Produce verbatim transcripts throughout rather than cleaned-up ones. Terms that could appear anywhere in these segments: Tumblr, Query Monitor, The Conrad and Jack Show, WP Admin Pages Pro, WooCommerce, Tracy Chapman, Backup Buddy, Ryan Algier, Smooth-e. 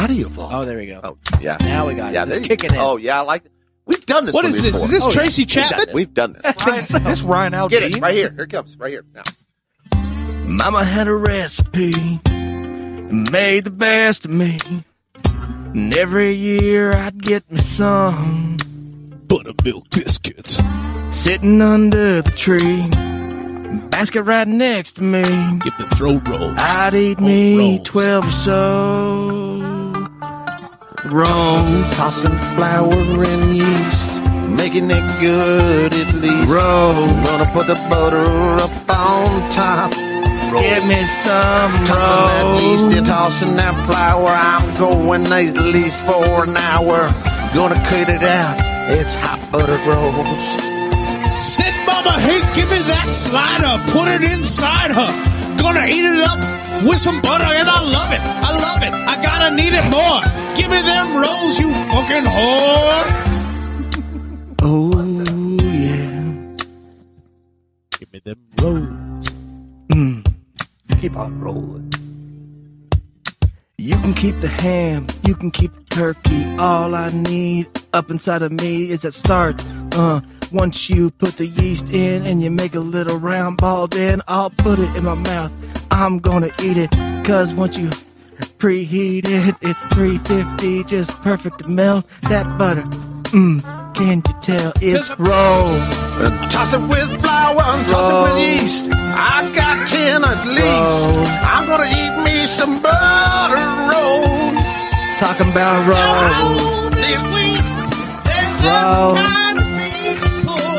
How do you vault? Oh, there we go. Oh, yeah. Now we got yeah, it. It's kicking in. Oh, yeah. I like it. We've done this. What is this? Before. Is this oh, Tracy yeah. Chapman? We've done this. We've done this. Ryan, is this Ryan Algier? Get it. Right here. Here it comes. Right here. Now. Mama had a recipe and made the best of me. And every year I'd get me some buttermilk biscuits sitting under the tree. Basket right next to me. Get the throat roll. I'd eat oh, me rolls. twelve or so rolls. Tossing flour and yeast, making it good at least. Rolls. Gonna put the butter up on top. Rolls. Give me some rolls. Tossing that yeast and tossing that flour. I'm going at least for an hour. Gonna cut it out. It's hot butter rolls. Said Mama, hey, give me that slider. Put it inside her. Gonna eat it up with some butter, and I love it. I love it. I gotta need it more. Give me them rolls, you fucking whore. Oh, yeah. Give me them rolls. Mm. Keep on rolling. You can keep the ham. You can keep the turkey. All I need up inside of me is that starch. Uh. Once you put the yeast in and you make a little round ball, then I'll put it in my mouth. I'm gonna eat it, cause once you preheat it, it's three fifty, just perfect to melt that butter. Mmm, can't you tell it's rolls? Toss it with flour, I'm tossing with yeast. I got ten at least. Rolls. I'm gonna eat me some butter rolls. Talking about rolls. This week, there's rolls. A kind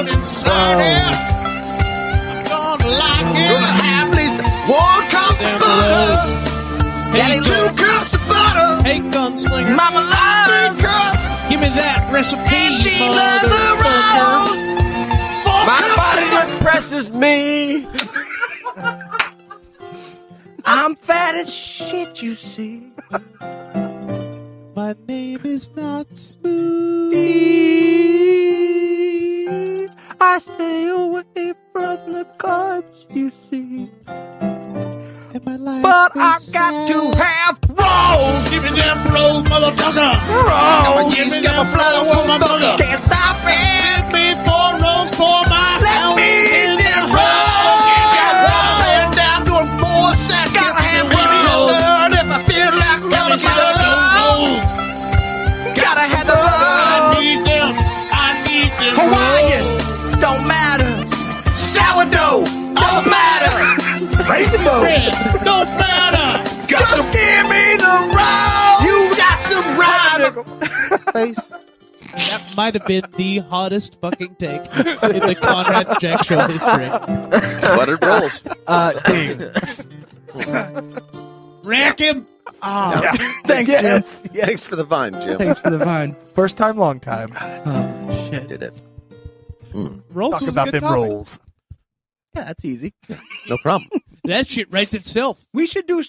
inside it. I'm gonna like oh, it. Gonna have at least one cup of butter. Hey, two cups of butter. Hey, gunslinger. Mama loves it. Give me that recipe. And she loves the rolls. My body depresses me. I'm fat as shit, you see. My name is not Smooth. I stay away from the cards, you see. And my life but I got sad. To have rolls. Give me them rolls, motherfucker. Rolls. Give me them rolls for my mother. Can't stop it. Give me four rolls for my Let house. Me in them rolls. Rolls. Give me them rolls. Paying down to a four set. Gotta have rolls. Third if I feel like melting my rolls. Gotta have the rolls. I need them. I need them. Hawaiian. Don't matter. Sourdough. Don't, don't matter. Rainbow. Don't matter. Just some, give me the roll. You got some round face. That might have been the hottest fucking take in the Conrad and Jack Show history. Buttered rolls. Uh, Rack him. Oh, yeah. Thanks, yes. Jim. Yes. Thanks for the vine, Jim. Thanks for the vine. First time, long time. Oh, shit. Did it. Mm. Rolls Talk about them topic. Rolls. Yeah, that's easy. No problem. That shit writes itself. We should do